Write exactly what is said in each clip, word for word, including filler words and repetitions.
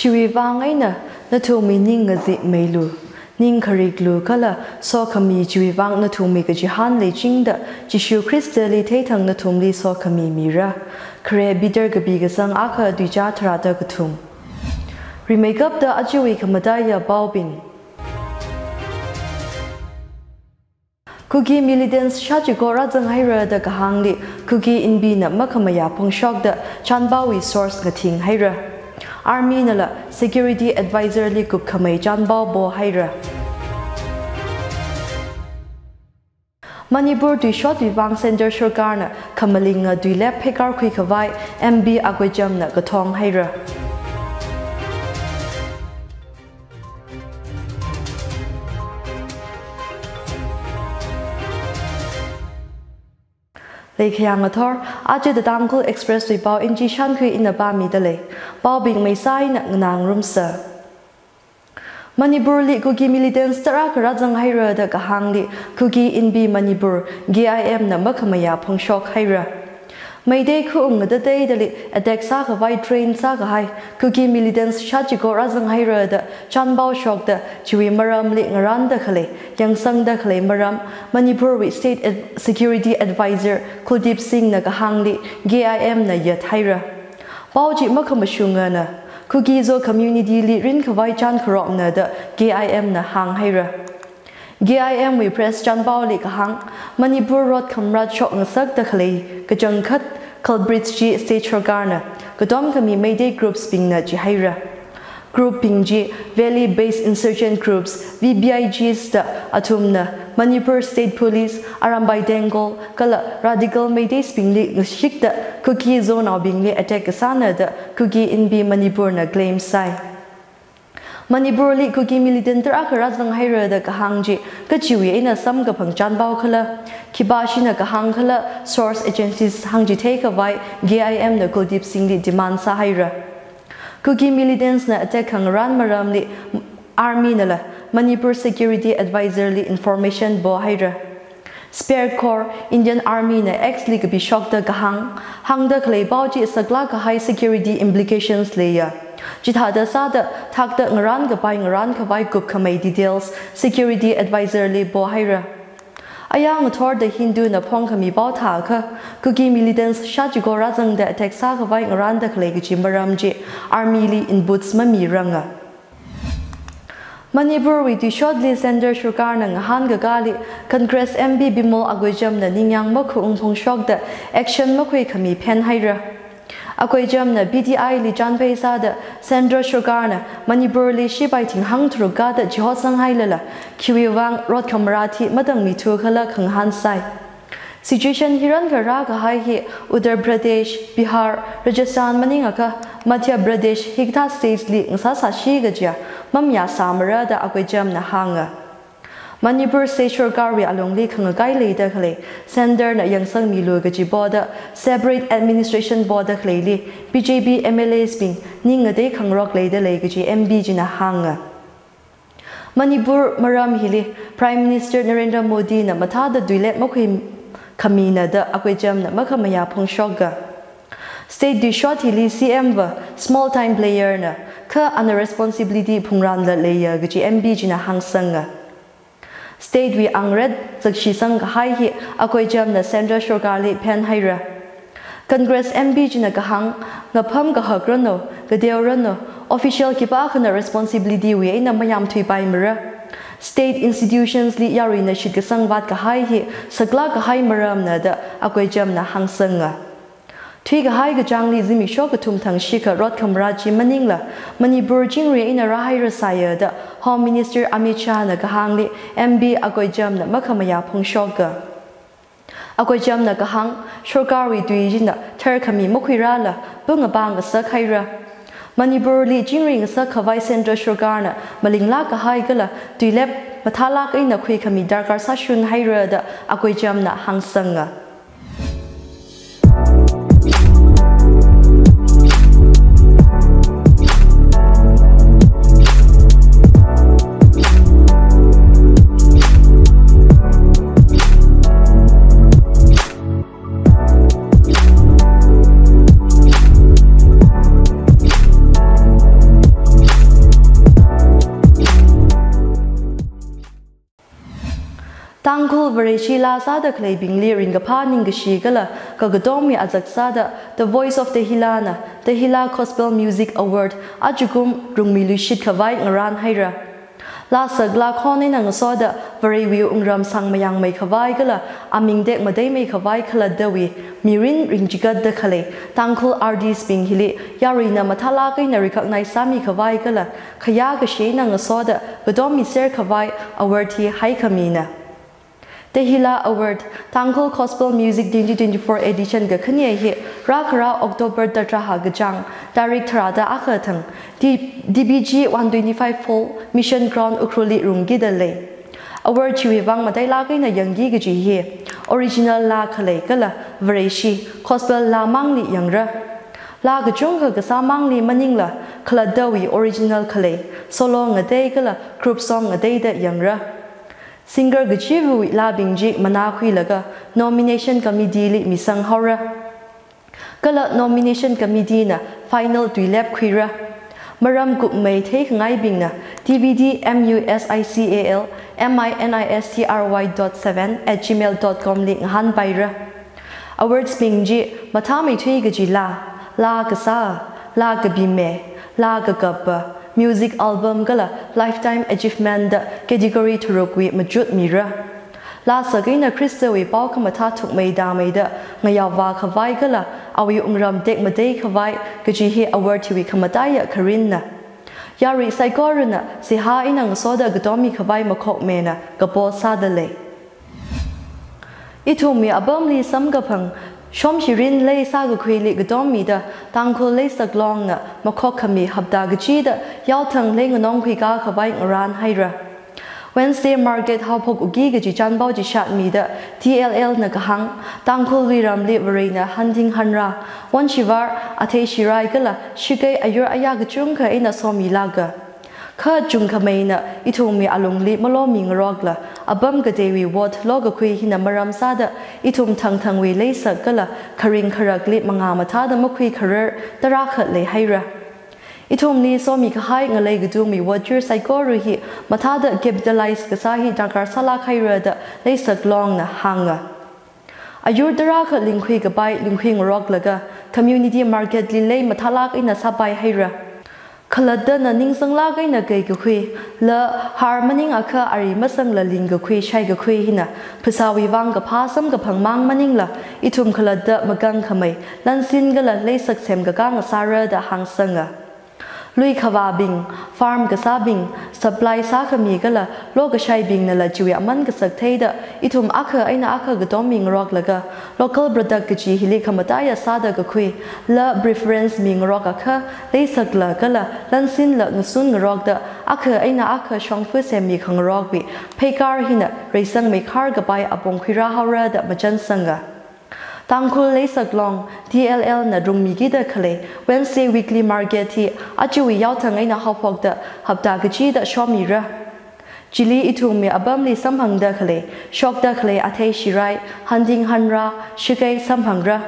Chiwivang ina natumi ningazi melu. Ninkari glukala sokami chiwivang natumi gajihan le jingda. Jishu kristali tetang natumli sokami mira. Kre bidar gabigasang aka dujatrada gatum. Rimegabda ajiwi kamadaya baubin. Kugi militants Shajigora Zanghira the Kahangli, Kugi in Bina Makamaya Pongshog the Chanbawi source Gating Hira. Arminala, Security Advisor Likub Kamay Chanbao Bo Hira. Manipur du Shot Vivang Center Shurgarna, Kamalinga Dulep Pekar Kwikavai, M B Agwejamna Gatong Hira. Lekyangator, Ajay the Dangle Express with Bao in Jishanqui in the Ba Midale, Bao being Maysai Nang Rumser. Manipur Lit Kugi militants Tarakarazang Hira the Kahangli, Kugi in B Manipur, G I M Namakamaya Pongshok Hira. May day Kung the day the Lit at the Exaka White Train Sakahai, Kugi militants Shajigorazang Hira the Chanbao Shok the Chiwi Maram Lit Naranda Kale, Yangsang the Kale Maram, Manipur with State Security Advisor Kuldeep Singh na kahangli G I M na yathaira. Bauji makamashunga na Kugizo Community Lead Rin Kawai Chan Korok na the G I M na hang haira. G I M we press Chanbao Lit Kahang, Manipur Road Kamrat Shok Nasak the Kale, Kajangkat, Kalbridge G State Shorgarna, Kadom Kami Mayday Groups Pingna Jihaira. Group Pingji, Valley Based Insurgent Groups, V B I Gs the Atumna, Manipur State Police, Arambai Dengol, Kala Radical Mayday Spingli Ngshik the Kuki Zone of Bingli attack Asana the Kuki Inbi Manipur na claim sai. Manipur Lit Kuki militant Akarazang Hira the Kahangji, Kachiwi in a Sam Kapang Chanbao Kala, Kibashi na Kahang Kala, Source Agencies Hangji take away, G I M the Kuldeep Singli demand Sahira. Kuki militants na attack ang ran maramli army nala Manipur Security Advisor li information bo haira. Spare Corps Indian Army na ex li kabi shock da kahang hang da klay bauji sagla ka high security implications leya. Jithada sada thak da ng ran kabay ng ran kabay gup kamay details Security Advisor li bo haira. Ayang Thor the Hindu na Pongkami Bautaka, Kuki militants Shajigorazang the attack Sakavai around the Klegimbaramji, Armili in Boots Mami Ranga. Manipur with the shortly sender Shurgarnang Hangagali, Congress M B Bimal Agwejam the Ninyang Moku Ungpongshok the Action Mokwe Kami Penhira. Agwejam the B T I Li Janpei Sada, Sandra Shurgarna, Manipur Li Shibiting Hang Truga the Jihosang Hailala, Kiwiwang, Rod Kamarati, Madang Mitukala Kanghan Sai. Situation Hiran Karaka Haihi, Uttar Pradesh, Bihar, Rajasthan Maningaka, Madhya Pradesh, Hikta States Li Nsasashi Gaja, Mamya Samara the Agwejam Nahanga. Manipur State Shurgar wi along li khangai le da khle sender na yangsang milu gaji border separate administration border khle li B J P M L As ping ninga de khangrok le da le gaji M B jina hanga Manipur maram hili Prime Minister Narendra Modi na matha da duilet mokhim khamina da akwejam na makhamaya phongshoga State du short hili C M va small time player na ka an responsibility phungran la le ya gaji M B jina hangsanga State we angred zakshisang hai hi akwejam na Sandra Shurgarli pen haira. Congress M B jina kahang ngapham gahagrono gadeorano official kibak na responsibility we na mayam thui pai mara. State institutions li yari na shitgasang wat kahai hi sagla kahai maram na da akwejam na hangsanga. Thui kahai gajang li zimi shok tum thang shika rod kamraji maningla Manipur jingri na rahaira saya da Home Minister Amit Shah na kahang li M B Agwejam na makamaya phongshoga. Agwejam na kahang Shurgar wi duiji na terkami mukhira la bungabang sakhaira. Manipur li jingring sakhawai Sandra Shurgar na malingla kahai gala duilep mathalak ina khikami darkar sashun haira da Agwejam na hangsanga. Tangkul berisila sada kelebing liring kepaning kesigala kagadomi azak sada The Voice of the Hilana The Hila Gospel Music Award ajugum rungmilu shit kawai ngaran haira La sagla khone nang sada beriwi ungram sang mayang mai kawai gala aming dek madai mai kawai khala dawi mirin ringjiga de khale Tangkul R D sping hili yarina mathala kai na recognize sami kawai gala khaya kashi nang sada gadomi ser kawai award hi hai kamina The Hila Award Tangkul Gospel Music twenty twenty-four edition ga khnie hi rakra October tatra ha gajang direct rada akhathang D B G one twenty-five full Mission Ground ukruli rungi dale award chiwi wang matai lagai na yangi gi hi original la khale kala vareshi gospel la mangli yangra la gajong ga sa mangli maningla khala dawi original khale solo ngadei kala group song ngadei da yangra Singer Gachivu La Bingji Manahui Laga Nomination Committee Li Misang Hora Gala Nomination Committee na Final Duilab Quira Maram Gupmay Take Ngai Bingna D V D MUSICAL MINISTRY.7 at gmail.com Li Nhan Baira Awards Bingji Matami Tui Gajila La Gasa La Gabime La Gagaba Music album gala lifetime achievement category turukwi majut mira la sagina kristawi balk mata tuk mai da mai da ngayawa khawai gala awi umram dek madei khawai kajihi award tiwi khamadaya karinna yari saigorna siha inang soda gdomi khawai makok mena gapo sadale ithumi abamli samgaphang Shom Shirin lay saga quili gdomi da Tangkul lay saglong na makokami habda gaji da Yautang lay nganong quiga kabai ngaran haira Wednesday market hapok ugi gaji janbao jishat mi da T L L na kahang Tangkul wiram li varina hunting hanra Wan shivar ate shirai gala shigay ayur ayaga chungka ina somi laga Ka chungka mayna itumi alung li malomi ngarogla Abam gadewi wat loga kui hina maram sada itum tang tang we lay sagala karin karagli mangamata da makui karer darakhat lay haira itum ni somi kahai ngalay gudumi wat your saigori hi matada capitalize kasahi dankar sala kaira da lay saglong na hanga ayur darakhat linkui gabai linkui ngoroglaga community market li lay matalak ina sabai haira Kaladana Ningsang Lagai Nagakui, La Harmaning Aka Arimasang La Lingakui Shaigakui Hina, Pisawi Vanga Pasam Gapang Mang Maningla, Itum Kalada Magang Kamei, Lansingala Lasak Sem Gagang Sara the Hang Sanga. Lui Kawabing, Farm Gasabing, Supply Saka Migala, Logashai Bing Nala Juya Man Gasak Teda, Itum Aka Aina Aka Gadoming Roglaga, Local Brother Gaji Hilika Mataya Sada Gakui, La Preference Ming Rogaka, Lesakla Gala, Lansin La Nusun Rogda, Aka Aina Aka Shongfu Semikang Rogwi, Pekar Hina, Raisang Mekar Gabai Abonquira Hora the Majan Sanga. Tangkul lay saglong D L L na rungmi gida kale Wednesday weekly market hi achiwi yautang na hopok da habda gaji da shomira jili itumi abamli samphang da kale shok da kale athe shirai hunting hanra shikai samphangra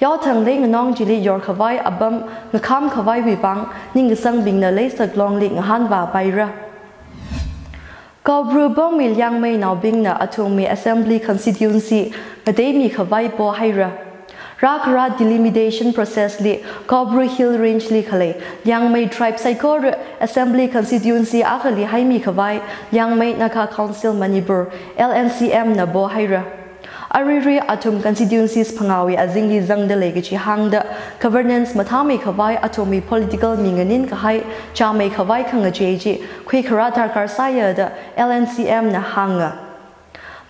yautang lay nong jili yor khawai abam ngkham khawai wibang ning sang bingna lay saglong ling hanwa baira Kabrubong milyang may naubing na atumi assembly constituency Ademi Kawai Bo Haira Rakra delimitation process li Kobru Hill Range li Kale Liangmei Tribe Saikor Assembly Constituency Akali Haimi Kawai Liangmei Naka Council Manipur L N C M na Bo Haira Ariri Atom Constituencies Pangawi Azingli Zangdele Gichi Hangda Governance Matami Kawai Atomi Political Minganin Kahai Jamei Kawai Kanga J G Kwikaratar Karsaya da L N C M na Hanga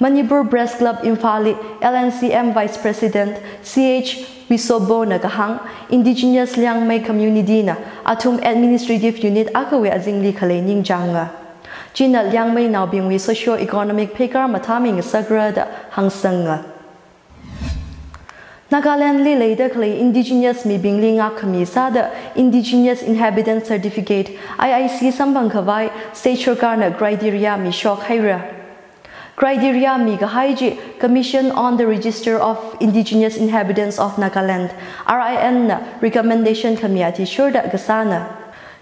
Manipur Breast Club Infali L N C M Vice President C H Wisobo Nagahang Indigenous Liangmei Community na Atum Administrative Unit Akawe Azingli Kalening Janga Jina Liangmei Naubingwi Socio Economic Pekar Mataming Sagra da Hangsanga Nagaland li later clay indigenous mi bingling akamisada indigenous inhabitant certificate I I C Sambangkawai state na criteria mi shok haira Criteria Miga Haiji Commission on the Register of Indigenous Inhabitants of Nagaland R I N Recommendation Committee Shurda Gasana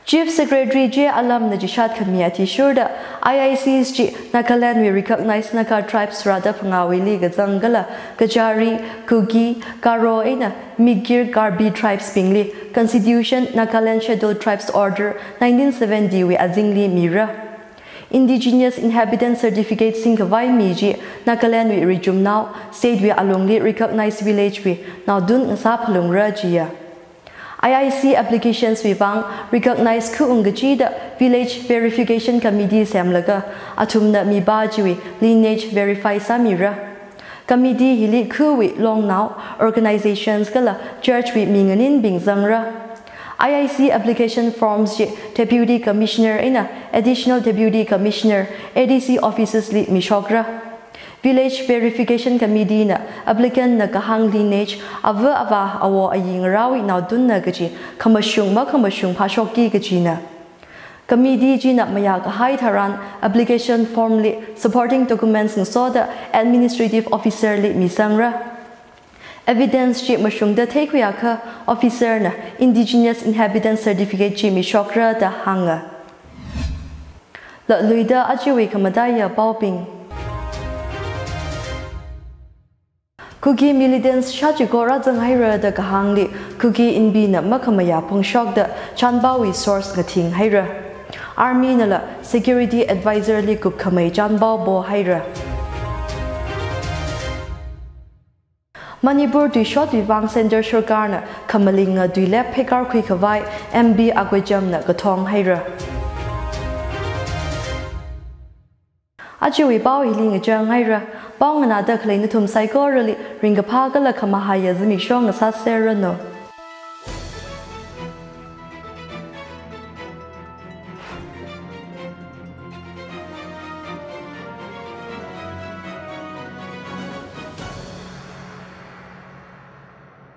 Chief Secretary J. Alam Najishat Kamiati Shurda, I I C S G, Nakaland we recognize Naka tribes Rada Pangawili, Gazangala, Gajari, Kugi, Garoina, Migir, Garbi tribes Pingli, Constitution, Nakaland Scheduled Tribes Order, nineteen seventy we Azingli Mira. Indigenous Inhabitant Certificate Singkavai Miji, Nakaland we Rijum now, State we Alongli recognized village we, now Dun Nsap Lungra Jia. I I C applications we bang recognize Kuungaji the Village Verification Committee Samlaga, Atumna Mibajiwi, Lineage Verify Samira. Committee Hili Kuwi Long now, organizations Gala, Church we Minganin Bingzangra. I I C application forms Deputy Commissioner ina Additional Deputy Commissioner A D C offices li Mishokra. Village Verification Committee na applicant na kahang lineage ava ava awo aying rawi na dun na gaji kamashung ma kamashung pashoki gaji na. Committee ji na mayak hai taran application form li supporting documents nsoda administrative officer li misangra. Evidence Chi Mashungda Taekuyaka Officer na Indigenous Inhabitant Certificate Chi Mishokra da Hanga. La Luida Ajiwe Kamadaya Baobing Kuki militants Shajigora Zanghaira da Kahangli Kuki Inbi na Makamaya Pongshok da Chanbawi Source Gating Haira. Army Nala Security Advisor Li Kukame Chanbao Bo Haira. Manipur dui shot dui bang center sarkar na kamalinga dui lep pekar kui kawai M B Agwejam na gathong haira. Ajiwi bao hilinga jang haira, bao ngana da kling na tum sai gorali ringapagala kamahaya zmi shong asasera no.